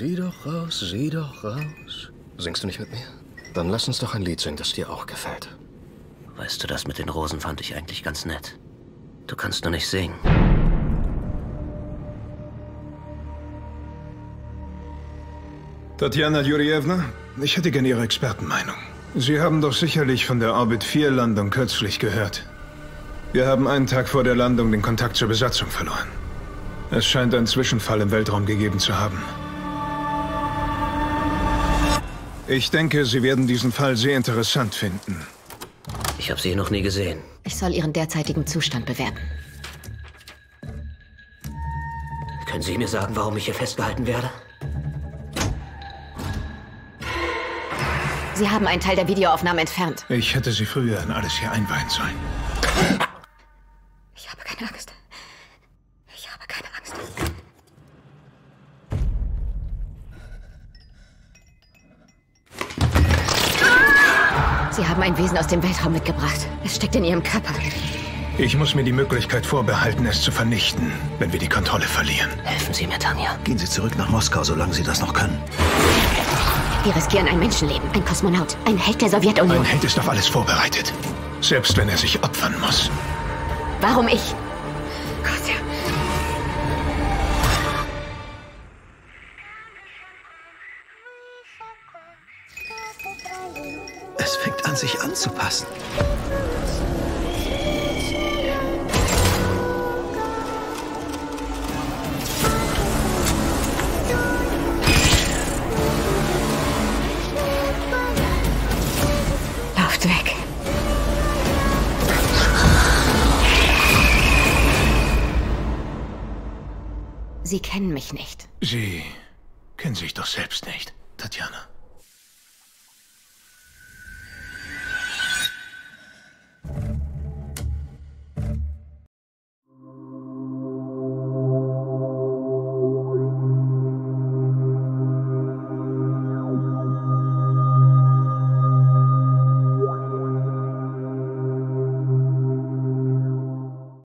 Sieh doch raus, sieh doch raus. Singst du nicht mit mir? Dann lass uns doch ein Lied singen, das dir auch gefällt. Weißt du, das mit den Rosen fand ich eigentlich ganz nett. Du kannst nur nicht singen. Tatjana Jurjewna, ich hätte gerne Ihre Expertenmeinung. Sie haben doch sicherlich von der Orbit-4-Landung kürzlich gehört. Wir haben einen Tag vor der Landung den Kontakt zur Besatzung verloren. Es scheint einen Zwischenfall im Weltraum gegeben zu haben. Ich denke, Sie werden diesen Fall sehr interessant finden. Ich habe Sie noch nie gesehen. Ich soll Ihren derzeitigen Zustand bewerten. Können Sie mir sagen, warum ich hier festgehalten werde? Sie haben einen Teil der Videoaufnahme entfernt. Ich hätte Sie früher in alles hier einweihen sollen. Ich habe keine Angst. Ich habe keine Angst. Sie haben ein Wesen aus dem Weltraum mitgebracht. Es steckt in Ihrem Körper. Ich muss mir die Möglichkeit vorbehalten, es zu vernichten, wenn wir die Kontrolle verlieren. Helfen Sie mir, Tanja. Gehen Sie zurück nach Moskau, solange Sie das noch können. Wir riskieren ein Menschenleben, ein Kosmonaut, ein Held der Sowjetunion. Ein Held ist auf alles vorbereitet. Selbst wenn er sich opfern muss. Warum ich? Kostja. Es fängt an, sich anzupassen. Weg. Sie kennen mich nicht. Sie kennen sich doch selbst nicht, Tatjana.